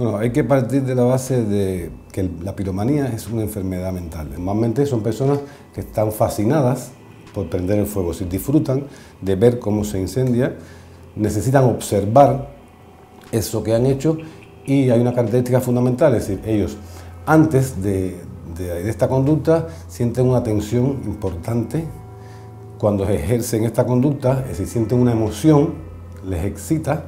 Bueno, hay que partir de la base de que la piromanía es una enfermedad mental. Normalmente son personas que están fascinadas por prender el fuego, si disfrutan de ver cómo se incendia, necesitan observar eso que han hecho y hay una característica fundamental, es decir, ellos antes de esta conducta sienten una tensión importante, cuando ejercen esta conducta, es decir, sienten una emoción, les excita,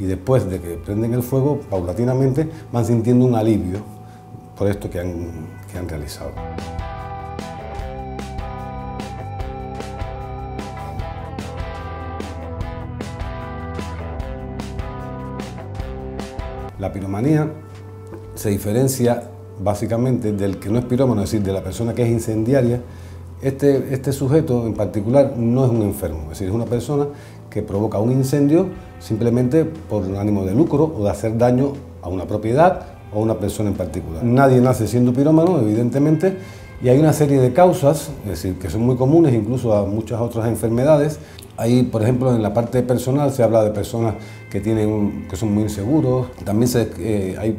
y después de que prenden el fuego, paulatinamente van sintiendo un alivio por esto que han realizado. La piromanía se diferencia básicamente del que no es pirómano, es decir, de la persona que es incendiaria. Este sujeto en particular no es un enfermo, es decir, es una persona que provoca un incendio simplemente por un ánimo de lucro o de hacer daño a una propiedad o a una persona en particular. Nadie nace siendo pirómano, evidentemente, y hay una serie de causas, es decir, que son muy comunes incluso a muchas otras enfermedades. Ahí, por ejemplo, en la parte personal se habla de personas que son muy inseguros. También hay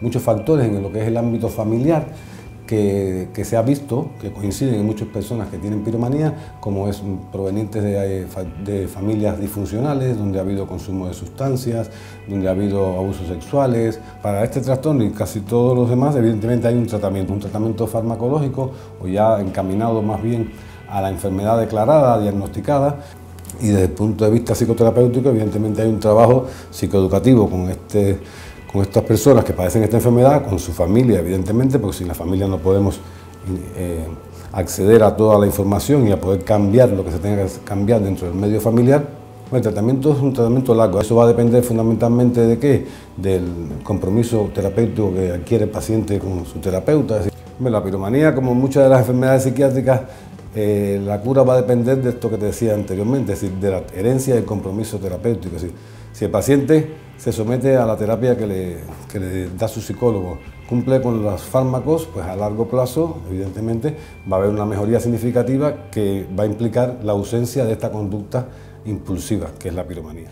muchos factores en lo que es el ámbito familiar que se ha visto, que coinciden en muchas personas que tienen piromanía, como es provenientes de familias disfuncionales, donde ha habido consumo de sustancias, donde ha habido abusos sexuales. Para este trastorno y casi todos los demás, evidentemente hay un tratamiento farmacológico o ya encaminado más bien a la enfermedad declarada, diagnosticada. Y desde el punto de vista psicoterapéutico, evidentemente hay un trabajo psicoeducativo con estas personas que padecen esta enfermedad, con su familia, evidentemente, porque sin la familia no podemos acceder a toda la información y a poder cambiar lo que se tenga que cambiar dentro del medio familiar. Bueno, el tratamiento es un tratamiento largo, eso va a depender fundamentalmente de qué, del compromiso terapéutico que adquiere el paciente con su terapeuta. Bueno, la piromanía, como muchas de las enfermedades psiquiátricas, la cura va a depender de esto que te decía anteriormente, es decir, de la herencia y el compromiso terapéutico. Es decir, si el paciente se somete a la terapia que le da su psicólogo, cumple con los fármacos, pues a largo plazo, evidentemente, va a haber una mejoría significativa que va a implicar la ausencia de esta conducta impulsiva, que es la piromanía.